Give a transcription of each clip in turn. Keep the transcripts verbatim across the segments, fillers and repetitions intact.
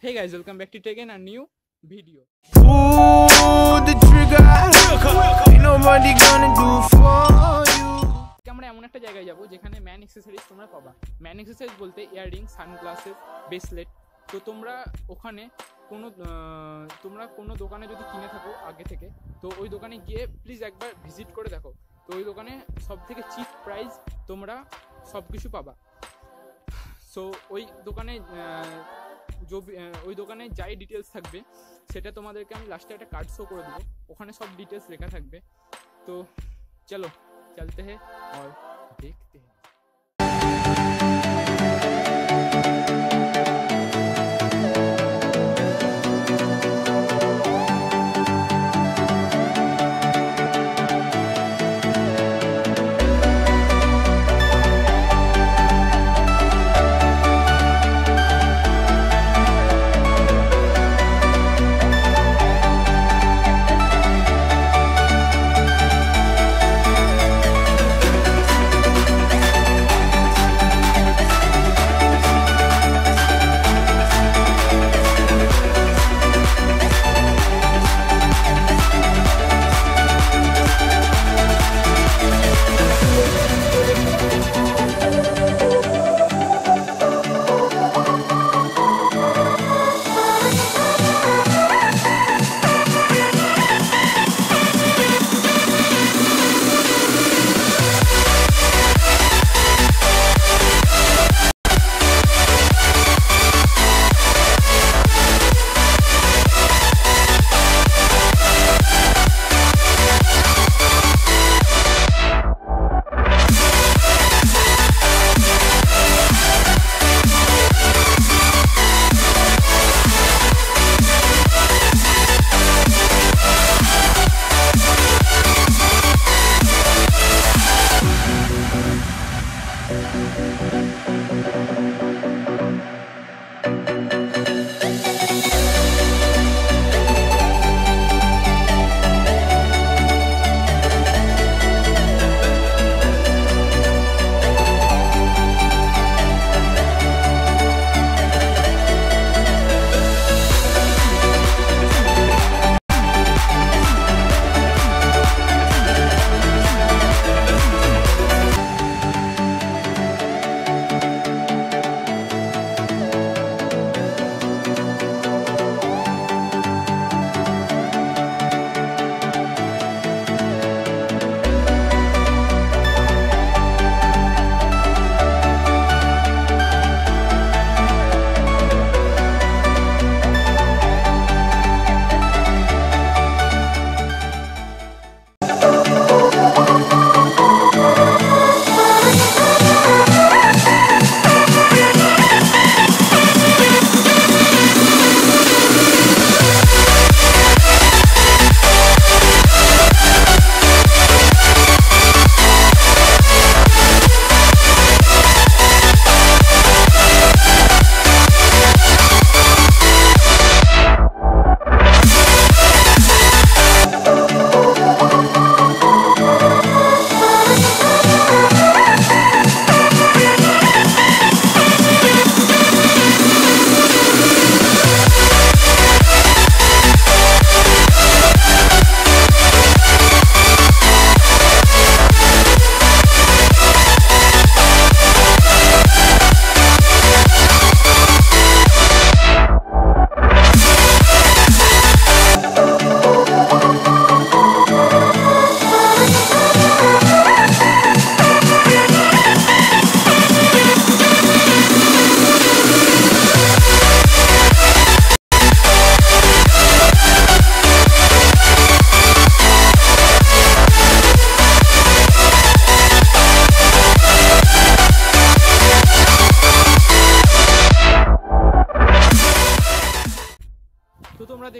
Hey guys, welcome back to take in a new video. Ooh, the trigger. Ain't nobody gonna do for you. আমরা এমন একটা জায়গায় যাব যেখানে man accessories তোমরা পাবা। ম্যান অ্যাকসেসরিজ বলতে ইয়াররিং, সানগ্লাসেস, ব্রেসলেট। তো তোমরা ওখানে কোনো তোমরা কোনো দোকানে যদি কিনে থাকো আগে থেকে, তো ওই দোকানে গিয়ে প্লিজ একবার ভিজিট করে দেখো। তো ওই দোকানে সবথেকে চিপ প্রাইস তোমরা সব কিছু পাবা। সো ওই দোকানে ওই দোকানে যাই ডিটেলস থাকবে সেটা তোমাদেরকে আমি লাস্টে একটা কার্ড শো করে দেবো, ওখানে সব ডিটেলস লেখা থাকবে। তো চলো চলতে হ্যাঁ আর দেখতে হ্যাঁ।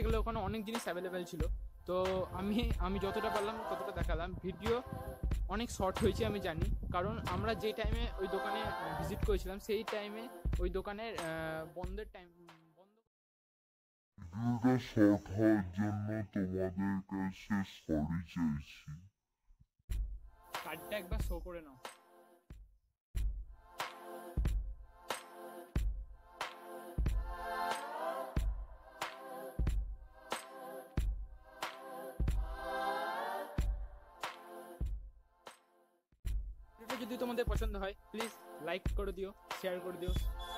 দেখলে ওখানে অনেক জিনিস অ্যাভেলেবেল ছিল, তো আমি আমি যতটা পারলাম ততটা দেখালাম। ভিডিও অনেক শর্ট হয়েছে আমি জানি, কারণ আমরা যে টাইমে ওই দোকানে ভিজিট করেছিলাম সেই টাইমে ওই দোকানের বন্ধের টাইম বন্ধ শর্ট হওয়ার জন্য তোমাদের কাছে সরি চাইছি। কার্ডটা একবার শো করে নাও। যদি তোমাদের পছন্দ হয় প্লিজ লাইক করে দিও, শেয়ার করে দিও,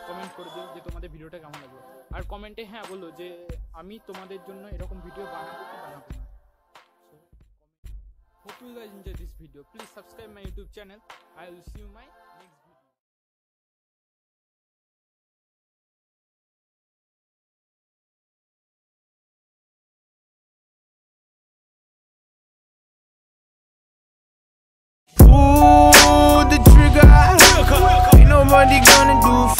কমেন্ট করে দিও যে তোমাদের ভিডিওটা কেমন লাগলো। আর কমেন্টে হ্যাঁ বলো যে আমি তোমাদের জন্য এরকম ভিডিও বানাবো কি বানাবো না। Hope you guys enjoy this video. Please subscribe my YouTube channel. I will see you my next video. Ooh, the trigger. Ain't nobody gonna do.